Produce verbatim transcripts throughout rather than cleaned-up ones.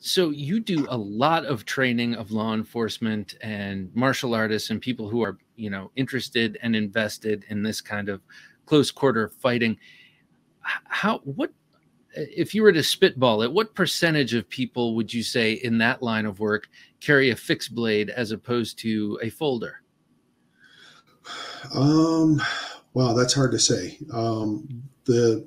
so you do a lot of training of law enforcement and martial artists and people who are, you know, interested and invested in this kind of close quarter fighting. How, what, if you were to spitball it, what percentage of people would you say in that line of work carry a fixed blade as opposed to a folder? Um, wow, that's hard to say. Um, the,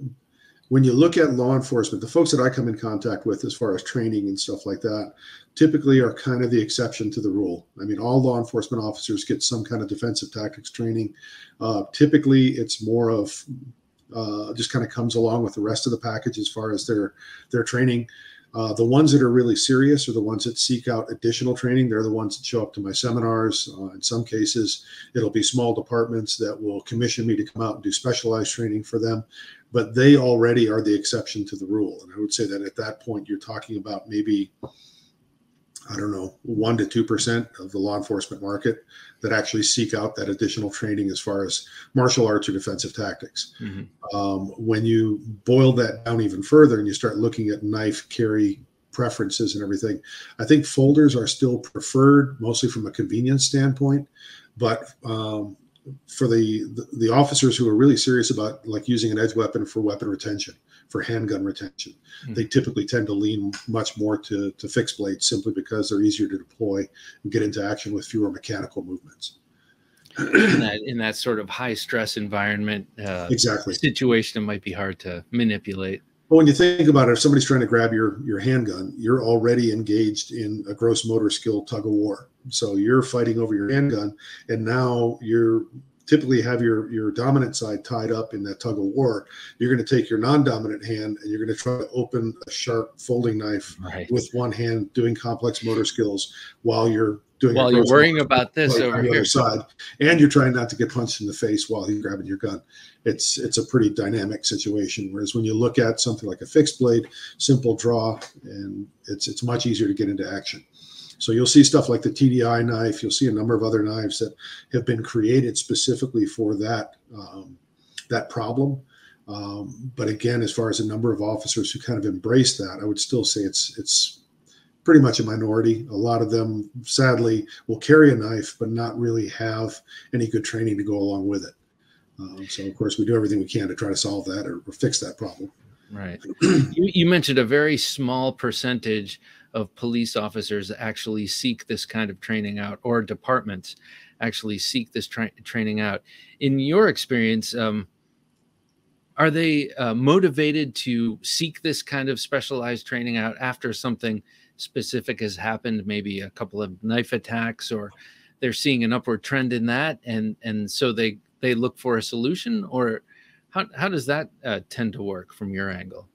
when you look at law enforcement, the folks that I come in contact with as far as training and stuff like that typically are kind of the exception to the rule. I mean, all law enforcement officers get some kind of defensive tactics training. Uh, typically, it's more of uh, just kind of comes along with the rest of the package as far as their, their training. Uh, the ones that are really serious are the ones that seek out additional training. They're the ones that show up to my seminars. Uh, in some cases, it'll be small departments that will commission me to come out and do specialized training for them. But they already are the exception to the rule. And I would say that at that point, you're talking about maybe, I don't know, one to two percent of the law enforcement market that actually seek out that additional training as far as martial arts or defensive tactics. Mm-hmm. Um, when you boil that down even further and you start looking at knife carry preferences and everything, I think folders are still preferred, mostly from a convenience standpoint. But um, for the, the, the officers who are really serious about like using an edge weapon for weapon retention, for handgun retention, mm-hmm. they typically tend to lean much more to, to fixed blades simply because they're easier to deploy and get into action with fewer mechanical movements. In that, in that sort of high stress environment, uh, exactly. situation, it might be hard to manipulate. But when you think about it, if somebody's trying to grab your, your handgun, you're already engaged in a gross motor skill tug of war. So you're fighting over your handgun, and now you're typically have your, your dominant side tied up in that tug of war. You're going to take your non-dominant hand and you're going to try to open a sharp folding knife right. with one hand, doing complex motor skills while you're doing while you're worrying about this over here. Other side, and you're trying not to get punched in the face while you're grabbing your gun. It's it's a pretty dynamic situation. Whereas when you look at something like a fixed blade, simple draw, and it's it's much easier to get into action. So you'll see stuff like the T D I knife. You'll see a number of other knives that have been created specifically for that, um, that problem. Um, but again, as far as a number of officers who kind of embrace that, I would still say it's, it's pretty much a minority. A lot of them, sadly, will carry a knife but not really have any good training to go along with it. Um, so, of course, we do everything we can to try to solve that or, or fix that problem. Right. you, you mentioned a very small percentage of police officers actually seek this kind of training out, or departments actually seek this tra training out. In your experience, um, are they uh, motivated to seek this kind of specialized training out after something specific has happened, maybe a couple of knife attacks, or they're seeing an upward trend in that, and, and so they, they look for a solution? Or how, how does that uh, tend to work from your angle?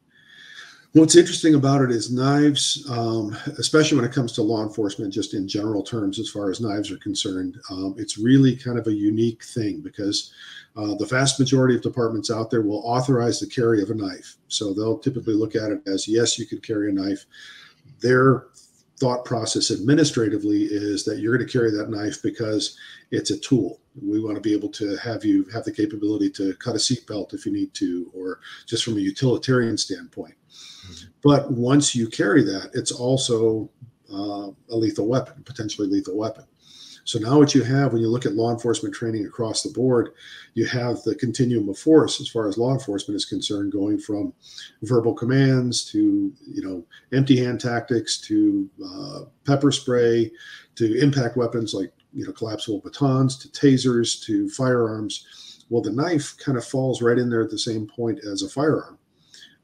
What's interesting about it is knives, um, especially when it comes to law enforcement, just in general terms, as far as knives are concerned, um, it's really kind of a unique thing because uh, the vast majority of departments out there will authorize the carry of a knife. So they'll typically look at it as, yes, you could carry a knife. Their thought process administratively is that you're going to carry that knife because it's a tool. We want to be able to have you have the capability to cut a seatbelt if you need to, or just from a utilitarian standpoint. But once you carry that, it's also uh, a lethal weapon, potentially lethal weapon. So now what you have when you look at law enforcement training across the board, you have the continuum of force as far as law enforcement is concerned, going from verbal commands to, you know, empty hand tactics to uh, pepper spray to impact weapons like, you know, collapsible batons to tasers to firearms. Well, the knife kind of falls right in there at the same point as a firearm,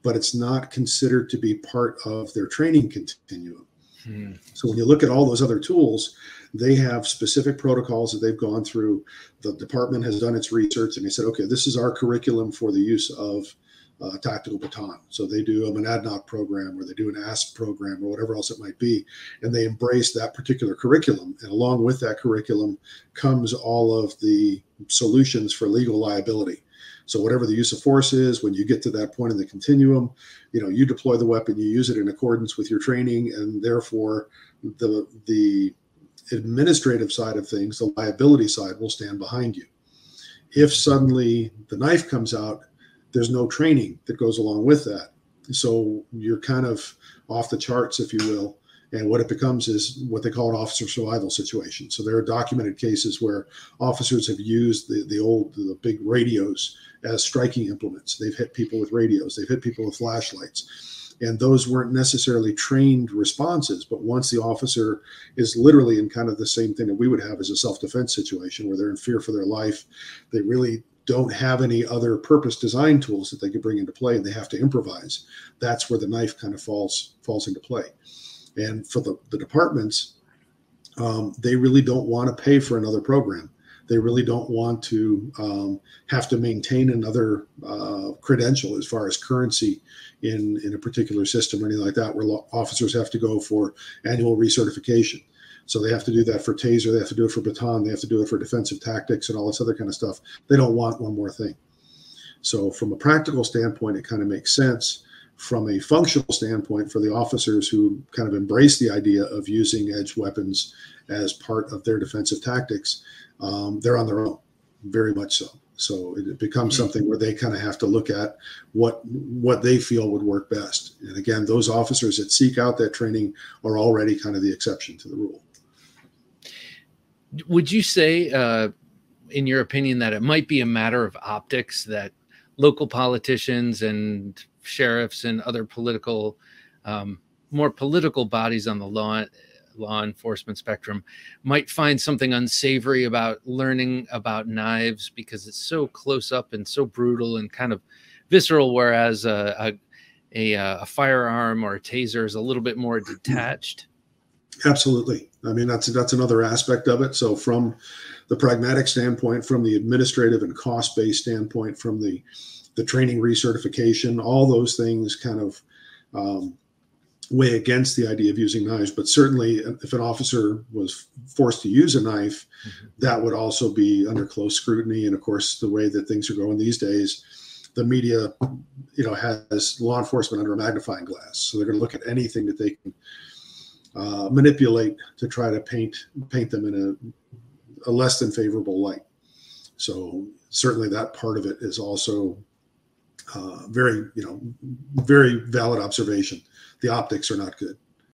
but it's not considered to be part of their training continuum. Hmm. So when you look at all those other tools, they have specific protocols that they've gone through. The department has done its research and they said, okay, this is our curriculum for the use of a tactical baton. So they do a Monadnock program, or they do an A S P program, or whatever else it might be. And they embrace that particular curriculum. And along with that curriculum comes all of the solutions for legal liability. So whatever the use of force is, when you get to that point in the continuum, you know, you deploy the weapon, you use it in accordance with your training, and therefore the, the administrative side of things, the liability side, will stand behind you. If suddenly the knife comes out, there's no training that goes along with that. So you're kind of off the charts, if you will. And what it becomes is what they call an officer survival situation. So there are documented cases where officers have used the, the old, the big radios as striking implements. They've hit people with radios. They've hit people with flashlights. And those weren't necessarily trained responses. But once the officer is literally in kind of the same thing that we would have as a self-defense situation where they're in fear for their life, they really don't have any other purpose design tools that they could bring into play, and they have to improvise. That's where the knife kind of falls, falls into play. And for the, the departments, um, they really don't want to pay for another program. They really don't want to um, have to maintain another uh, credential as far as currency in, in a particular system or anything like that, where officers have to go for annual recertification. So they have to do that for taser, they have to do it for baton, they have to do it for defensive tactics and all this other kind of stuff. They don't want one more thing. So from a practical standpoint, it kind of makes sense. From a functional standpoint, for the officers who kind of embrace the idea of using edge weapons as part of their defensive tactics, um, they're on their own, very much so. So it becomes something where they kind of have to look at what what they feel would work best. And again, those officers that seek out that training are already kind of the exception to the rule. Would you say, uh, in your opinion, that it might be a matter of optics that local politicians and sheriffs and other political, um, more political bodies on the law law enforcement spectrum might find something unsavory about learning about knives because it's so close up and so brutal and kind of visceral, whereas a a, a, a firearm or a taser is a little bit more detached? Absolutely. I mean, that's that's another aspect of it. So from the pragmatic standpoint, from the administrative and cost-based standpoint, from the the training recertification, all those things kind of um, weigh against the idea of using knives. But certainly if an officer was forced to use a knife, mm-hmm. that would also be under close scrutiny. And of course, the way that things are going these days, the media, you know, has law enforcement under a magnifying glass. So they're going to look at anything that they can uh, manipulate to try to paint, paint them in a, a less than favorable light. So certainly that part of it is also Uh, very, you know, very valid observation. The optics are not good.